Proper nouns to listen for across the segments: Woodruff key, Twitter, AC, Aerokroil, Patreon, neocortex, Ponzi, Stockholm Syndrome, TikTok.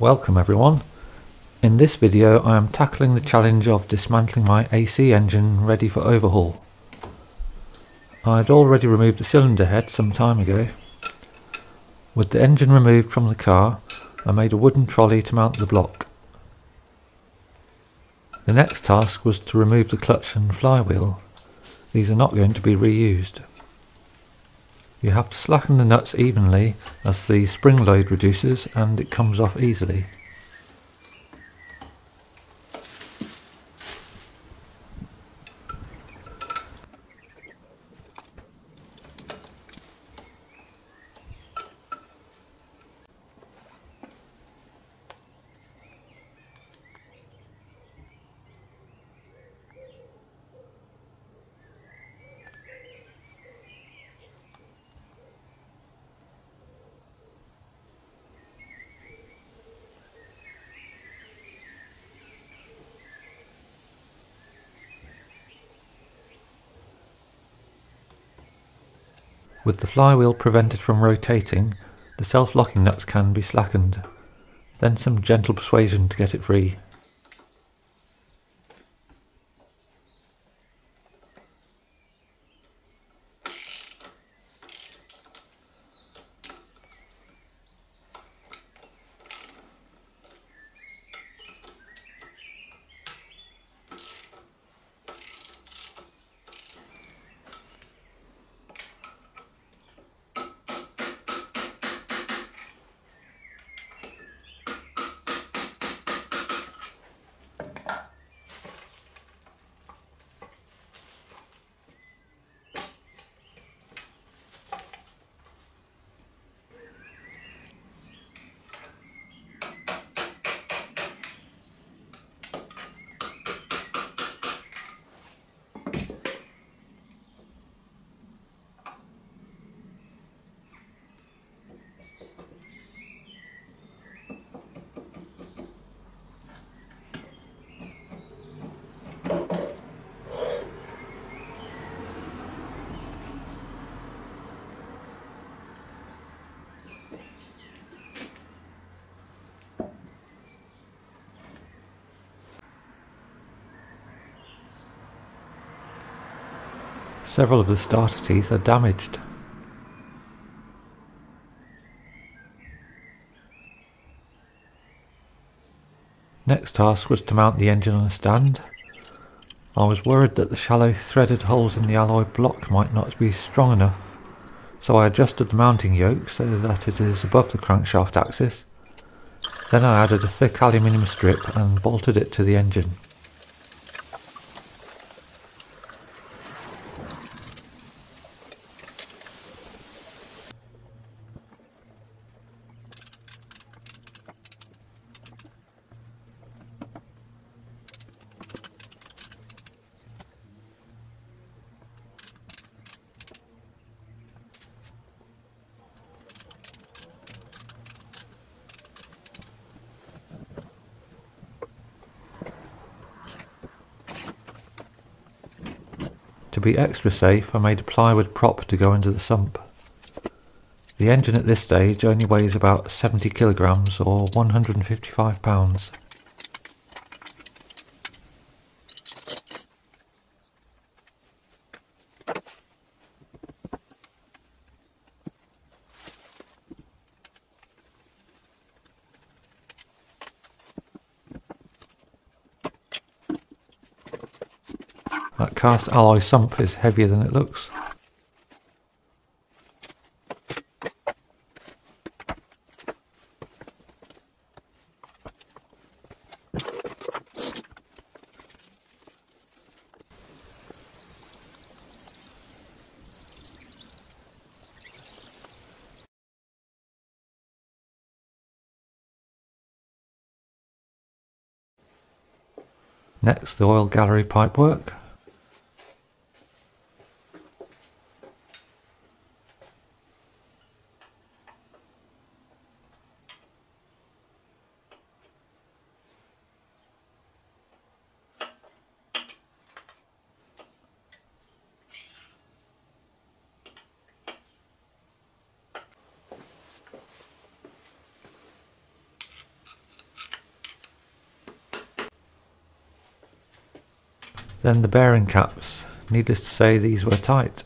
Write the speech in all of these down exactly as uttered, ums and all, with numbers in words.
Welcome everyone. In this video I am tackling the challenge of dismantling my A C engine ready for overhaul. I had already removed the cylinder head some time ago. With the engine removed from the car, I made a wooden trolley to mount the block. The next task was to remove the clutch and flywheel. These are not going to be reused. You have to slacken the nuts evenly as the spring load reduces and it comes off easily. With the flywheel prevented from rotating, the self-locking nuts can be slackened, then some gentle persuasion to get it free. Several of the starter teeth are damaged. Next task was to mount the engine on a stand. I was worried that the shallow threaded holes in the alloy block might not be strong enough, so I adjusted the mounting yoke so that it is above the crankshaft axis. Then I added a thick aluminium strip and bolted it to the engine. To be extra safe, I made a plywood prop to go into the sump. The engine at this stage only weighs about seventy kilograms or one hundred fifty-five pounds. That cast alloy sump is heavier than it looks. Next, the oil gallery pipework. Then the bearing caps. Needless to say, these were tight.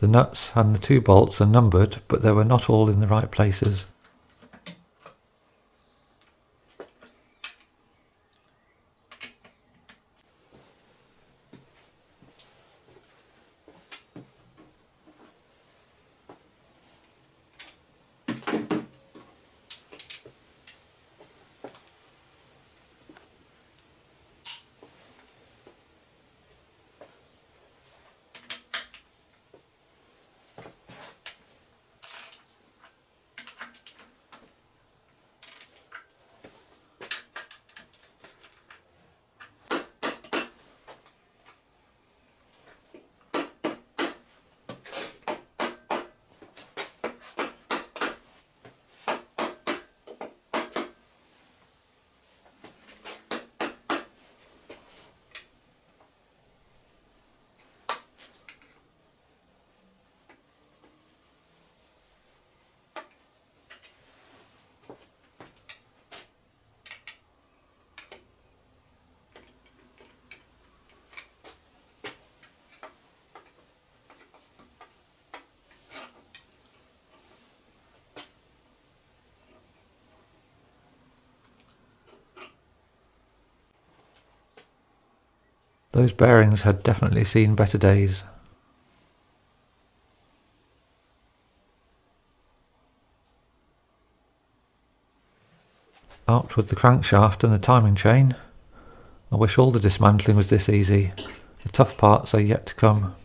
The nuts and the two bolts are numbered, but they were not all in the right places. Those bearings had definitely seen better days. Out with the crankshaft and the timing chain. I wish all the dismantling was this easy. The tough parts are yet to come.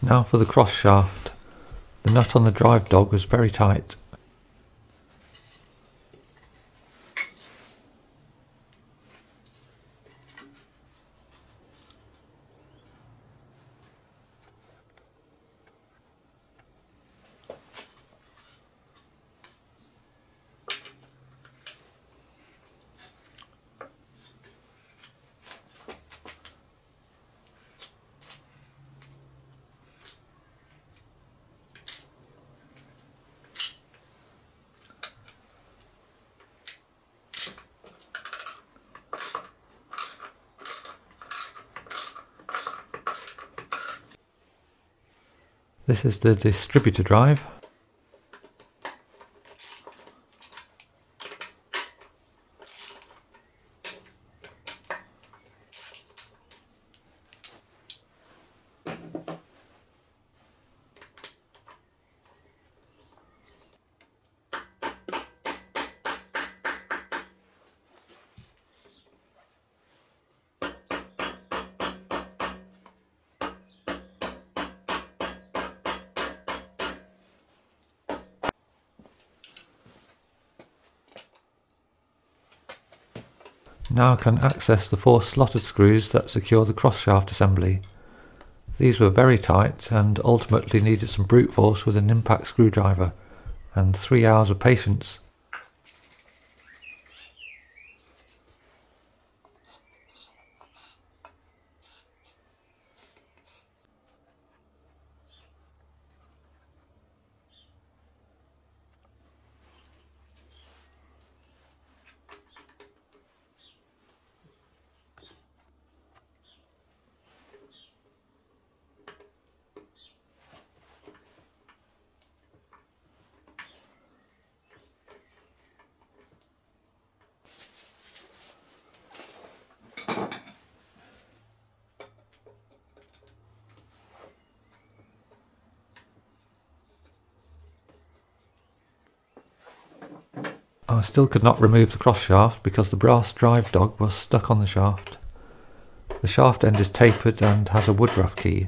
Now for the cross shaft. The nut on the drive dog was very tight. This is the distributor drive. Now I can access the four slotted screws that secure the crossshaft assembly. These were very tight and ultimately needed some brute force with an impact screwdriver and three hours of patience. I still could not remove the cross shaft because the brass drive dog was stuck on the shaft. The shaft end is tapered and has a woodruff key.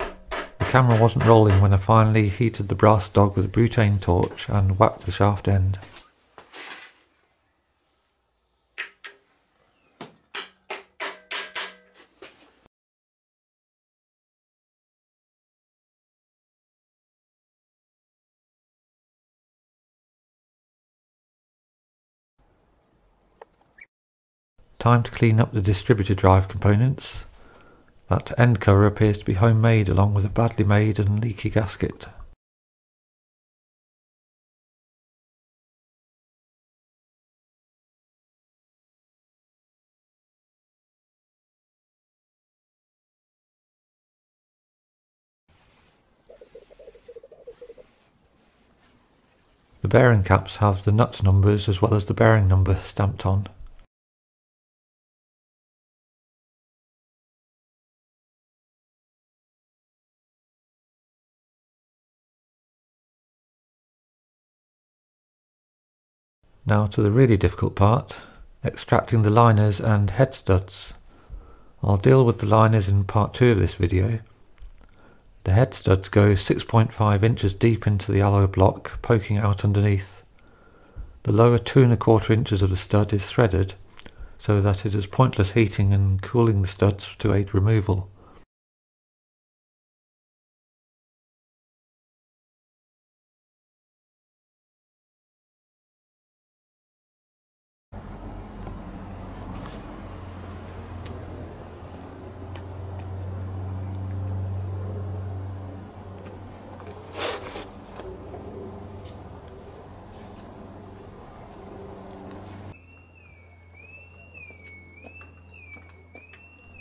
The camera wasn't rolling when I finally heated the brass dog with a butane torch and whacked the shaft end. Time to clean up the distributor drive components. That end cover appears to be homemade along with a badly made and leaky gasket. The bearing caps have the nut numbers as well as the bearing number stamped on. Now to the really difficult part, extracting the liners and head studs. I'll deal with the liners in part two of this video. The head studs go six point five inches deep into the alloy block, poking out underneath. The lower two and a quarter inches of the stud is threaded, so that it is pointless heating and cooling the studs to aid removal.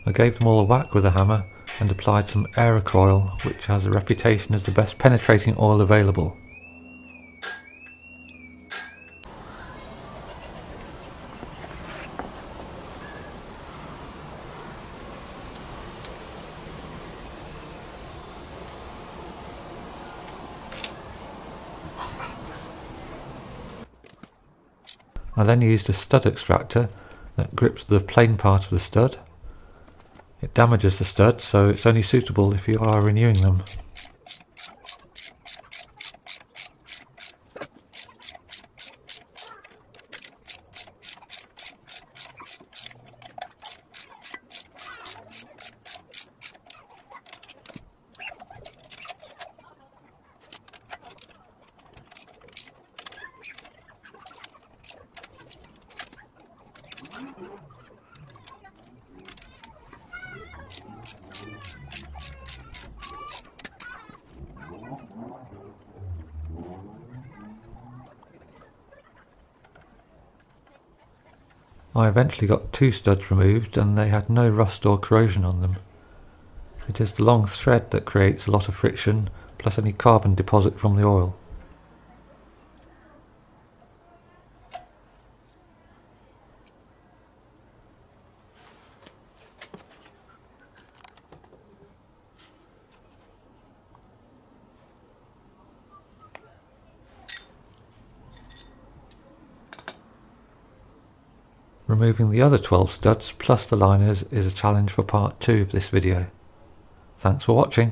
I gave them all a whack with a hammer and applied some Aerokroil, which has a reputation as the best penetrating oil available. I then used a stud extractor that grips the plain part of the stud. It damages the stud, so it's only suitable if you are renewing them. I eventually got two studs removed and they had no rust or corrosion on them. It is the long thread that creates a lot of friction, plus any carbon deposit from the oil. Removing the other twelve studs plus the liners is a challenge for part two of this video. Thanks for watching.